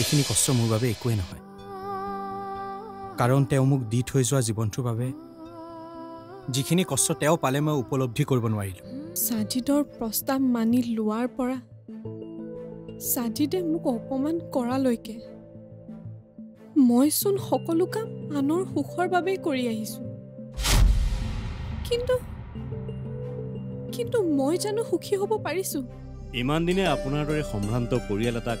এইখিনি কষ্ট মোৰ বাবে একোৱেই নহয় কাৰণ তেওঁ মোক দি থৈ যোৱা জীৱনটোৰ বাবে যিখিনি কষ্ট তেওঁ পালে মই উপলব্ধি কৰিব নোৱাৰিলো সাজিদৰ প্ৰস্তাৱ মানি লোৱাৰ পৰা সাজিদে মোক অপমান কৰা লৈকে মই শুন সকলো কাম আনৰ সুখৰ বাবে কৰি আহিছো কিন্তু কিন্তু মই জানো সুখী হ'ব পাৰিছো ইমান দিনে আপোনাৰ দৰে সম্ভ্ৰান্ত পৰিয়ালটাক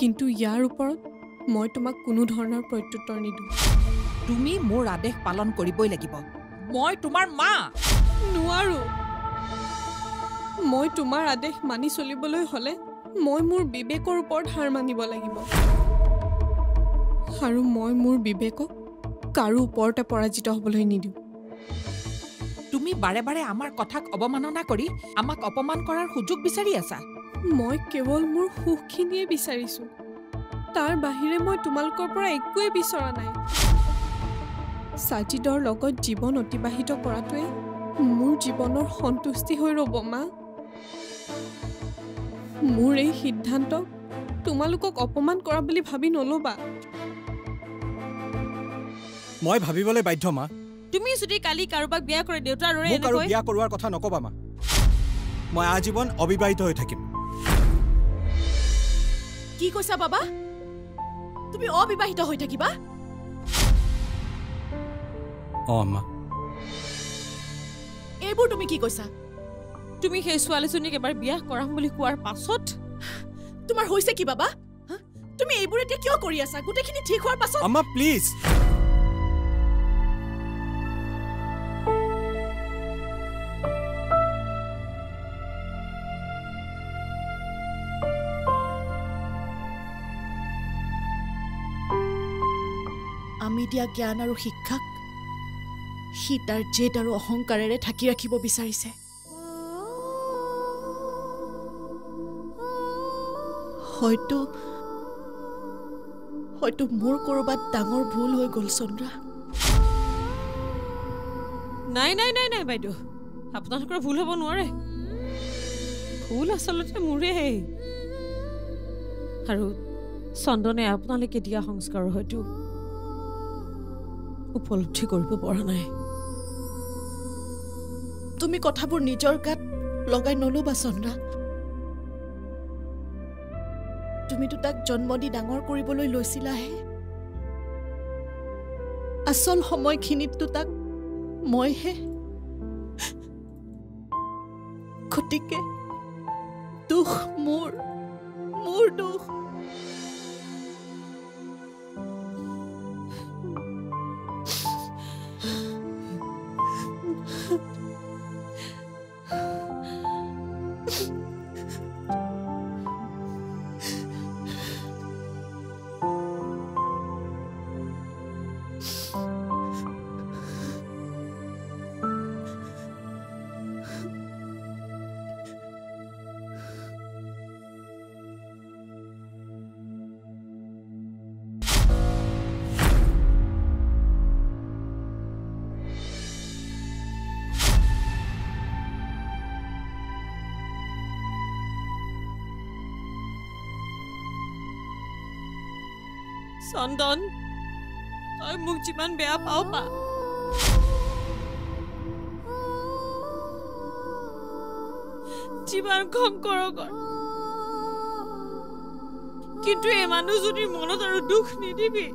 কিন্তু ইয়াৰ ওপৰত মই তোমাক কোনো ধৰণৰ প্ৰত্যুত্তৰ নিদিওঁ তুমি মোৰ আদেশ পালন কৰিবই লাগিব মই তোমাৰ মা নোৱাৰো মই তোমাৰ আদেশ মানি চলিবলৈ হলে মই মোৰ বিবেকৰ ওপৰত হাৰ মানিব লাগিব আৰু মই মোৰ বিবেকক কাৰো ওপৰতে পৰাজিত হ'বলৈ নিদিওঁ তুমি বাৰে বাৰে আমাৰ কথাক অবমাননা কৰি আমাক অপমান কৰাৰ সুযোগ বিচাৰি আছা মই কেৱল মোৰ সুখখিনিয়ে বিচাৰিছো তাৰ বাহিৰে মই তোমালকৰ পৰা একোৱে বিচৰা নাই সাজিদৰ লগত জীৱন অতিবাহিত কৰাটোৱে মোৰ জীৱনৰ সন্তুষ্টি হৈ ৰব মা মোৰ এই সিদ্ধান্ত তোমালোকক অপমান কৰা বুলি ভাবি নলবা মই ভাবিবলৈ বাধ্য মা তুমি যদি কালি কাৰোবাক বিয়া কৰি দেউতাৰ ৰৰে এনেকৈ কাৰো বিয়া কৰোৱাৰ কথা নকবা মা মই আজীৱন অবিবাহিত হৈ থাকিম কি কৈছা বাবা তুমি অবিবাহিত হৈ থাকিবা অ মা এবো তুমি কি কৈছা তুমি সেই ছোৱালীজনীক এবাৰ বিয়া কৰাম বুলি কোৱাৰ পাছত তোমাৰ হৈছে কি বাবা তুমি এইবোৰতে কিয় কৰি আছা গুটেখিনি ঠিক হোৱাৰ পাছত আম্মা প্লিজ দিয়া জ্ঞান আৰু শিক্ষাক সি তাৰ জেদ আৰু অহংকাৰেৰে ঢাকি ৰাখিব বিচাৰিছে হয়তো হয়তো মোৰ কৰবাত ডাঙৰ ভুল হৈ গ'ল চন্দ্ৰা নাই নাই নাই নাই বাইদেউ আপোনালোকৰ ভুল হ'ব নোৱাৰে ভুল আচলতে মোৰে আৰু চন্দনে আপোনালোকে দিয়া সংস্কাৰৰ হয়তো উপলব্ধি কৰিব পৰা নাই তুমি কথাবোৰ নিজৰ গাত লগাই নলবা চন্দ্ৰা তুমিতো তাক জন্ম দি ডাঙৰ কৰিবলৈ লৈছিলাহে আচল সময়খিনিততো তাক মইহে গতিকে দুখ মোৰ মোৰ দুখ চন্দন তই মোক যিমান বেয়া পাও পা যিমান খং কৰ কিন্তু এই মানুহজনীৰ মনত আৰু দুখ নিদিবি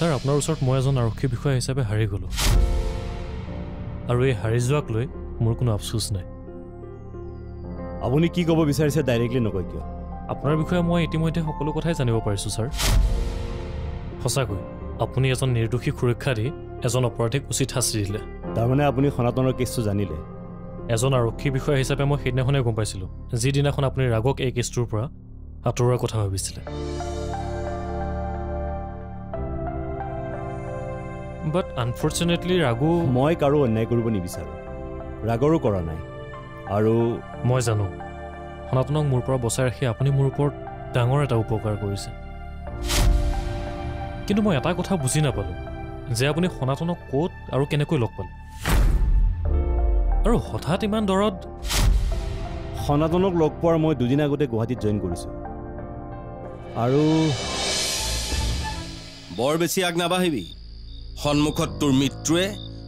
Sir, apnar usort moi ejon arokhi bikhoya hisabe hari golu. Aru ei hari joak loi mor kono afsus nai. Apuni ki kobo bicharise directly nokoi kiyo. Apnar bikhoya moi itimoite hokolo kothai janibo parisu sir. Hosa koi apuni ejon nirdukhi khurekha di ejon oparathik usit hasi dile. Tar mane apuni khonatonor kesu janile. Ejon arokhi bikhoya hisabe moi hedna khone gom paisilu. Je dina khon apuni ragok ei kestur pora atoror kotha bhabisile. But unfortunately, Raghu. Moi karo annay koribo nibicharu. Ragoro kora nai. Aru moi janu. Apunok mur pora bosai rakhi apuni mur opor dangor eta upokar korise. Kintu moi eta kotha buji na palu. Je apuni Sonatonok kot aru kenekoi log palu. Aru hothat iman dorod Sonatonok log por moi dudin agote Guwahati join korisu. Aru bor beshi agna bahibi. সন্মুখত তোৰ মিত্ৰয়ে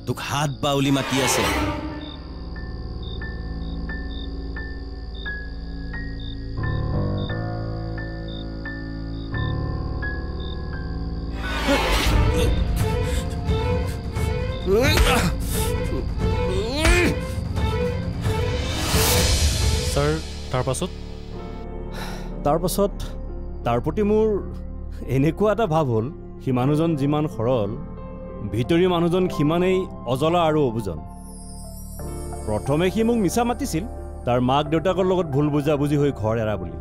তোক হাত বাউলি মাতি আছে sir তাৰ পাছত তাৰ প্ৰতি মোৰ এনেকুৱা এটা ভাব হ'ল কি মানুহজন যিমান খৰল ভিতৰি মানুহজন খিমানেই অজলা আৰু অবুজন প্ৰথমে কি মোক মিছা মাতিছিল তাৰ মাক দেউতাকৰ লগত ভুল বুজা বুজি হৈ ঘৰ এৰা বুলি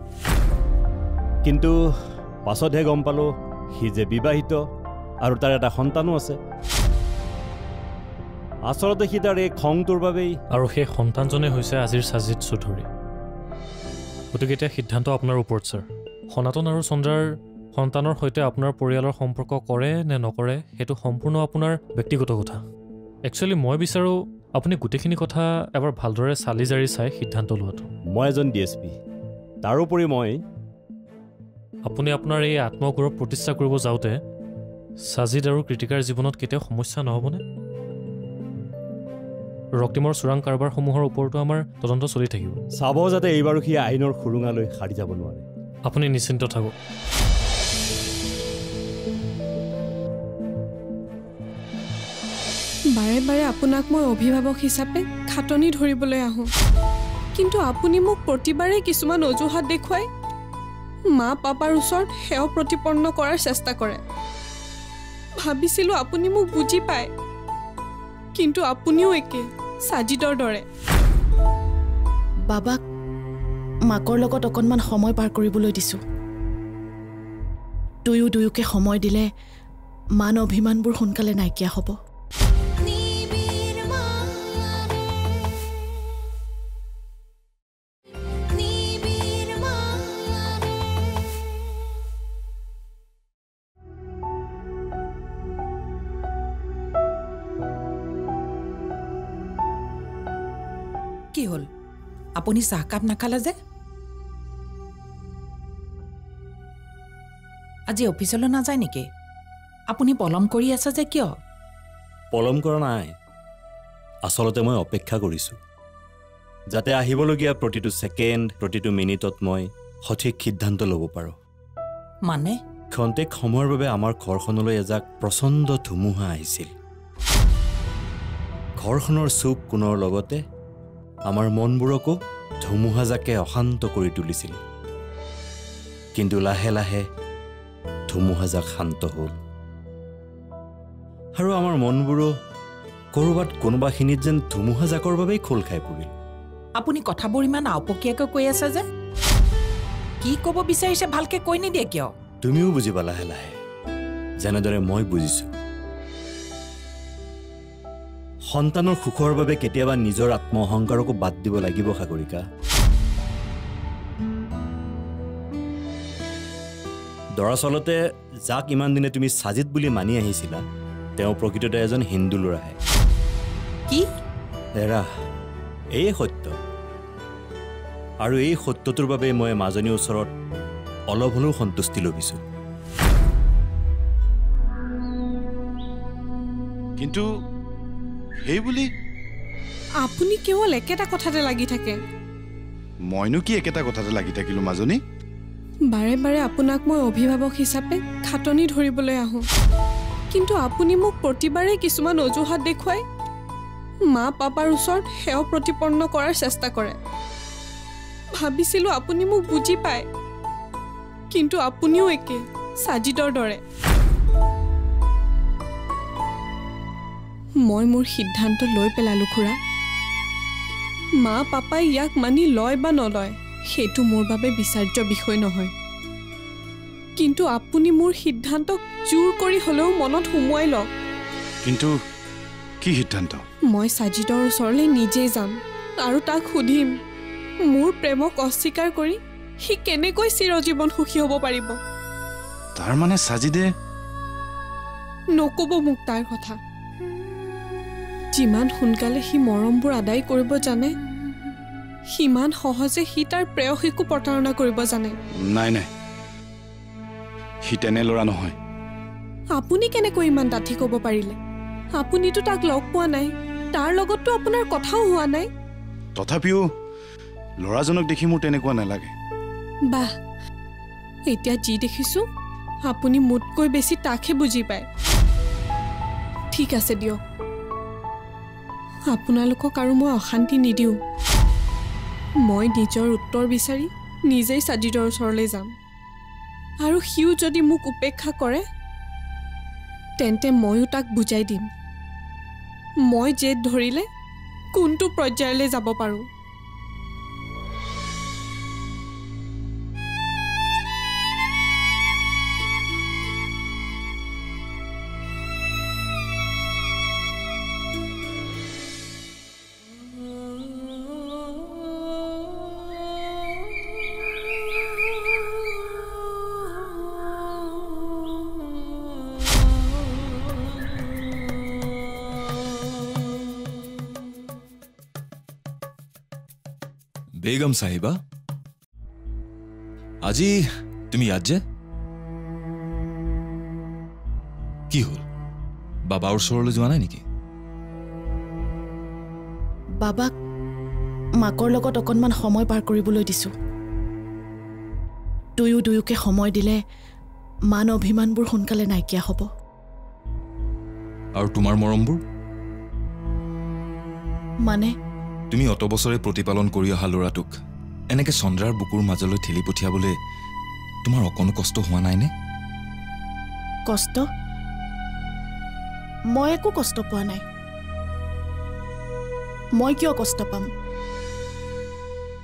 কিন্তু পাছতহে গম পালো সি যে বিবাহিত আৰু তাৰ এটা সন্তানো আছে আচলতে সি তাৰ এক খংটোৰ বাবে আৰু সেই সন্তানজনে হৈছে আজিৰ সাজিদ চৌধুৰী গতিকে সিদ্ধান্ত আপোনাৰ ওপৰত স্যাৰ সনাতন আৰু চন্দ্ৰাৰ সন্তানৰ হৈতে আপোনাৰ পৰিয়ালৰ সম্পৰ্ক কৰে নে নকৰে হেতু সম্পূৰ্ণ আপোনাৰ ব্যক্তিগত কথা একচুয়ালি মই বিচাৰো আপুনি গুটেখিনি কথা এবাৰ ভালদৰে চালি জাৰি চাই সিদ্ধান্ত লওঁটো মই এজন ডিএসপি তাৰ ওপৰি মই আপুনি আপোনাৰ এই আত্মগৌৰৱ প্ৰতিষ্ঠা কৰিব যাওঁতে সাজিদ আৰু ক্ৰিটিকাৰ জীৱনত কেতিয়া সমস্যা নহবনে ৰক্তিমৰ সুৰাং কাৰবাৰ সমূহৰ ওপৰতো আমাৰ তদন্ত চলি থাকিব চাব যাতে এইবাৰো কি আইনৰ খুৰুঙালৈ খাৰি যাব নোৱাৰে আপুনি নিশ্চিন্ত থাকক বাৰে বাৰে আপোনাক মই অভিভাৱক হিচাপে খাটনি ধৰিবলৈ আহো কিন্তু আপুনি মোক প্ৰতিবাৰে কিছুমান অজুহাত দেখুৱাই মা পাপাৰ ওচৰত হেও প্ৰতিপন্ন কৰাৰ চেষ্টা কৰে ভাবিছিলো আপুনি মোক বুজি পায় কিন্তু আপুনিও একে সাজিদৰ দৰে বাবাক মাকৰ লগত অকণমান সময় পাৰ কৰিবলৈ দিছো দুয়োকে সময় দিলে মান অভিমানবোৰ সোনকালে নাইকিয়া হ'ব আপুনি সাহকাপ না খালা যে আজি অফিসলৈ না যায় নেকি আপুনি পলম কৰি আছে যে কিয় পলম কৰা নাই আসলতে মই অপেক্ষা কৰিছো যাতে আহিবলগিয়া প্ৰতিটো সেকেন্ড প্ৰতিটো মিনিটত মই সঠিক সিদ্ধান্ত ল'ব পাৰো মানে খন্তেক সময়ৰ বাবে আমাৰ ঘৰখনলৈ এজাক প্ৰচণ্ড ধুমুহা আহিছিল ঘৰখনৰ চুক কোণৰ লগতে আমাৰ মনবোৰকো ধুমুহা জাকে অশান্ত কৰি তুলিছিল কিন্তু লাহে লাহে ধুমুহা জাক শান্ত হল আৰু আমাৰ মনবোৰো কৰবাত কোনোবা খিনিত যেন ধুমুহা জাকৰ বাবে খোল খাই পৰিল আপুনি কথাবোৰ ইমান আপকিয়াকৈ কৈ আছে যে কি ক'ব বিচাৰিছে ভালকে কৈ নি দিয়ে কিয় তুমিও বুজিবা লাহে লাহে যেনেদৰে মই বুজিছো সন্তানৰ সুখৰ বাবে কেতিয়াবা নিজৰ আত্ম অহংকাৰক বাদ দিব লাগিব সাগৰিকা দৰাচলতে যাক ইমান দিনে তুমি সাজিদ বুলি মানি আহিছিলা তেওঁ প্ৰকৃততে এজন হিন্দু ল'ৰাহে কি এৰা এই সত্য আৰু এই সত্যটোৰ বাবে মই মাজনী ওচৰত অলপ হলেও সন্তুষ্টি লভিছো কিন্তু এই বুলি আপুনি কেৱল একেটা কথাতে লাগি থাকে মইনো কি একেটা কথাতে লাগি থাকিলো মাজনী বাৰে বাৰে আপোনাক মই অভিভাৱক হিচাপে খাটনি ধৰিবলৈ আহো কিন্তু আপুনি মোক প্ৰতিবাৰে কিছুমান অজুহাত দেখুৱাই মা পাপাৰ ওচৰত হেও প্ৰতিপন্ন কৰাৰ চেষ্টা কৰে ভাবিছিলো আপুনি মোক বুজি পায় কিন্তু আপুনিও একে সাজিদৰ দৰে মই মোৰ সিদ্ধান্ত লৈ পেলালো খুৰা মা পাপাই ইয়াক মানি লয় বা নলয় হেতু মোৰ বাবে বিচাৰ্য বিষয় নহয় কিন্তু আপুনি মোৰ সিদ্ধান্ত জোৰ কৰি হলেও মনত হুমুৱাই লওক কিন্তু কি সিদ্ধান্ত মই সাজিদৰ ওচৰলৈ নিজে যাম আৰু তাক খুদিম মোৰ প্ৰেমক অস্বীকাৰ কৰি হি কেনেকৈ চিৰজীৱন সুখী হ'ব পাৰিব তাৰ মানে সাজিদে নকব মোক তাৰ কথা জিমান হুনকালে হি মৰমবোৰ আদায় কৰিব জানে হিমান সহজে হি তাৰ প্ৰেয়সীকো পটাৰণা কৰিব জানে নাই নাই হিতেনে লৰা নহয় আপুনি কেনে কইমান দাঠি কব পাৰিলে আপুনি তো তাক লক পোৱা নাই তাৰ লগত তো আপোনাৰ কথাও হোৱা নাই তথাপিও লৰাজনক দেখি মোৰ তেনে কোৱা নালাগে বাহ এতিয়া জি দেখিছো আপুনি মোতকৈ বেছি তাকে বুজি পায় ঠিক আছে দিও আপোনালোক কাৰো মই অশান্তি নিদিও মই নিজৰ উত্তৰ বিচাৰি নিজেই সাজিদৰ ওচৰলৈ যাম আৰু হিউ যদি মোক উপেক্ষা কৰে তেন্তে মইও তাক বুজাই দিম মই জেদ ধৰিলে কোনটো পৰ্যায়লৈ যাব পাৰো बेगम साहिबा आजी तुम्ही याद जे की होल बाबा और सोरले जाना नहीं की बाबा माकर लगत अकनमान समय पार करिबोलै दिसु दुयु के समय दिले मान अभिमानबुर हनकाले नाइकिया हबो और तुम्हार मरमबुर माने তুমি অত বছৰে প্ৰতিপালন কৰি অহা লৰাটুক এনেকৈ চন্দ্ৰাৰ বুকুৰ মাজলৈ ঠেলি পঠিয়াবলৈ তোমাৰ অকনো কষ্ট হোৱা নাই নে কষ্ট মই একো কষ্ট পোৱা নাই মই কিয় কষ্ট পাম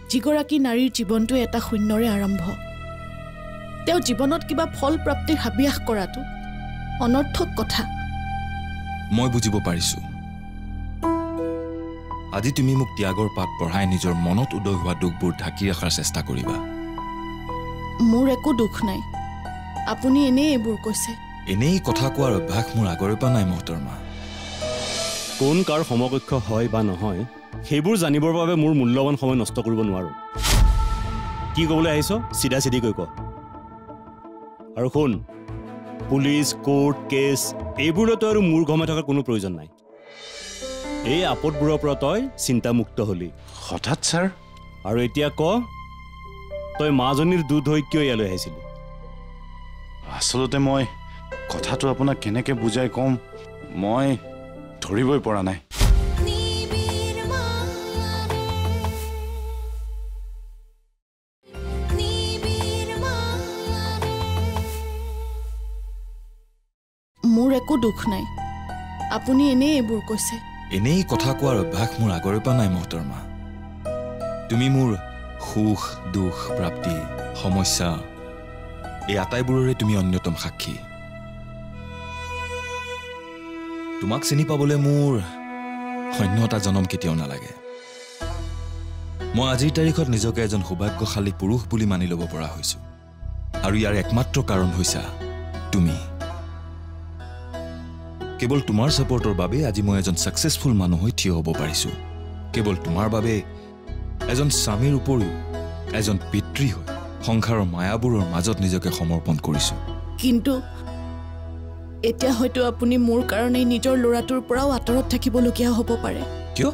যিগৰাকী নাৰীৰ জীৱনটো এটা শূন্যৰে আৰম্ভ তেওঁ জীৱনত কিবা ফল প্ৰাপ্তিৰ হাবিয়াস কৰাটো অনৰ্থক কথা মই বুজিব পাৰিছো আজি তুমি মোক ত্যাগৰ পাঠ পঢ়াই নিজৰ মনত উদয় হোৱা দুখবোৰ ঢাকি ৰখাৰ চেষ্টা কৰিবা মোৰ একো দুখ নাই আপুনি এনেই এইবোৰ কৈছে এনেই কথা কোৱাৰ অভ্যাস মোৰ আগৰে পৰা নাই মহতৰমা কোন কাৰ সমকক্ষ হয় বা নহয় সেইবোৰ জানিবৰ বাবে মোৰ মূল্যৱান সময় নষ্ট কৰিব নোৱাৰো কি ক'বলৈ আহিছো সিধা সিধি কৈ কও আৰু কোন পুলিশ কোৰ্ট কেস এইবোৰত আৰু মোৰ ঘমা থকাৰ কোনো প্ৰয়োজন নাই এই আপদবোৰৰ পৰা তই চিন্তা মুক্ত হলি হঠাৎ স্যাৰ আৰু এতিয়া ক তই মাজনীৰ দুধ হৈ কিয় ইয়ালৈ আহিছিলি আসলতে মই কথাটো আপোনাক কেনেকৈ বুজাই কম মই ধৰিবই পৰা নাই মোৰ একো দুখ নাই আপুনি এনে এইবোৰ কৈছে এনেই কথা কোৱাৰ অভ্যাস মোৰ আগৰে পৰা নাই মহতৰমা তুমি মোৰ সুখ দুখ প্ৰাপ্তি সমস্যা এই আটাইবোৰৰে তুমি অন্যতম সাক্ষী তোমাক চিনি পাবলৈ মোৰ অন্যটা জনম কেতিয়াও নালাগে মই আজিৰ তাৰিখত নিজকে এজন সৌভাগ্যশালী পুৰুষ বুলি মানি ল'ব পৰা হৈছো আৰু ইয়াৰ একমাত্ৰ কাৰণ হৈছা তুমি কেবল তোমাৰ সাপোৰ্টৰ বাবে আজি মই এজন সাকসেসফুল মানুহ হৈ থিয় হ'ব পাৰিছো কেবল তোমাৰ বাবে এজন স্বামীৰ উপৰিও এজন পিতৃ হৈ সংসাৰৰ মায়াবোৰৰ মাজত নিজকে সমৰ্পণ কৰিছো কিন্তু এতিয়া হয়তো আপুনি মোৰ কাৰণে নিজৰ লৰাটোৰ পৰাও আঁতৰত থাকিব লগীয়া হ'ব পাৰে কিয়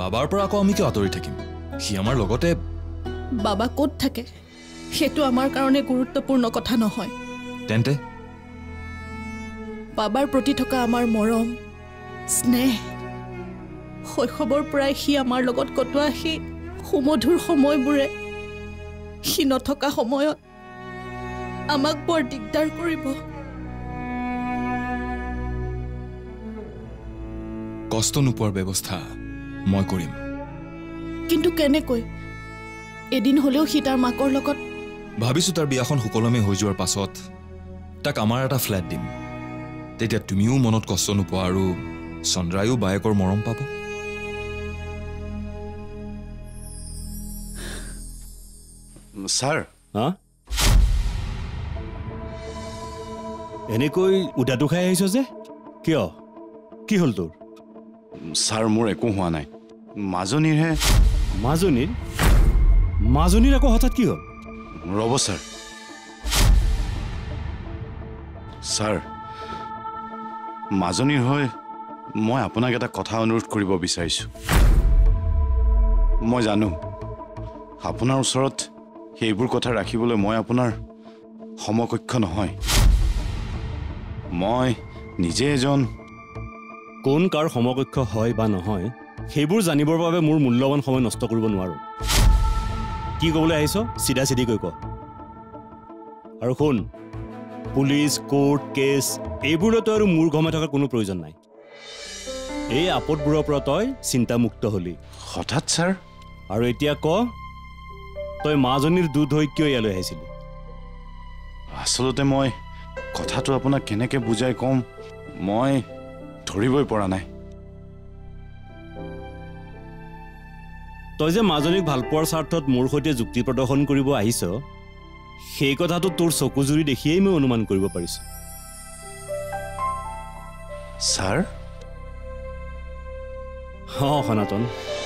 বাবাৰ পৰা আকৌ আমি কিয় আঁতৰি থাকিম সি আমাৰ লগতে বাবা ক'ত থাকে সেটো আমাৰ কাৰণে গুৰুত্বপূৰ্ণ কথা নহয় তেন্তে বাবাৰ প্ৰতি থকা আমাৰ মৰম স্নেহ শৈশৱৰ পৰাই সি আমাৰ লগত কটোৱা সি সুমধুৰ সময়বোৰে সি নথকা সময়ত আমাক বৰ দিগদাৰ কৰিব কষ্ট নোপৰ ব্যৱস্থা মই কৰিম কিন্তু কেনে কই এদিন হলেও সি তাৰ মাকৰ লগত ভাবিছো তাৰ বিয়াখন হুকলমে হৈ যোৱাৰ পাছত তাক আমাৰ এটা ফ্ল্যাট দিম তেতিয়া তুমিও মনত কষ্ট নোপোৱা আৰু সন্দ্ৰায়ো বায়েকৰ মৰম পাব স্যার হা এনে কই উদাটো খাই আইছো যে কিয় কি হল তোৰ স্যাৰ মোৰ একো হোৱা নাই মাজনীৰ হে মাজনীৰ মাজনীৰ আকো হঠাৎ কি হল ৰব স্যাৰ স্যাৰ মাজনীৰ হয় মই আপোনাক এটা কথা অনুৰোধ কৰিব বিচাৰিছো মই জানো আপোনাৰ ওচৰত হেইবোৰ কথা ৰাখিবলৈ মই আপোনাৰ সমকক্ষ নহয় মই নিজে এজন কোন কাৰ সমকক্ষ হয় বা নহয় হেইবোৰ জানিবৰ বাবে মোৰ মূল্যৱান সময় নষ্ট কৰিব নোৱাৰো কি কবলৈ আহিছো সিধা সিধি কৈ ক আৰু কোন পুলিশ কোৰ্ট কেস এইবোৰ তো আৰু মোৰ ঘমা থকা কোনো প্ৰয়োজন নাই এই আপদবোৰৰ পৰা তই চিন্তা মুক্ত হলি হঠাৎ স্যাৰ আৰু এতিয়া ক তই মাজনীৰ দুধ হৈ কিয় ইয়ালৈ আহিছিলি আসলতে মই কথাটো আপোনাক কেনেকৈ বুজাই কম মই ধৰিবই পৰা নাই তই যে মাজনীক ভালপোৱাৰ স্বাৰ্থত মোৰ সৈতে যুক্তি প্ৰদৰ্শন কৰিব আহিছ সেই কথাটো তোৰ চকুজুৰি দেখিয়েই মই অনুমান কৰিব পাৰিছো স্যাৰ হ্যাঁ সনাতন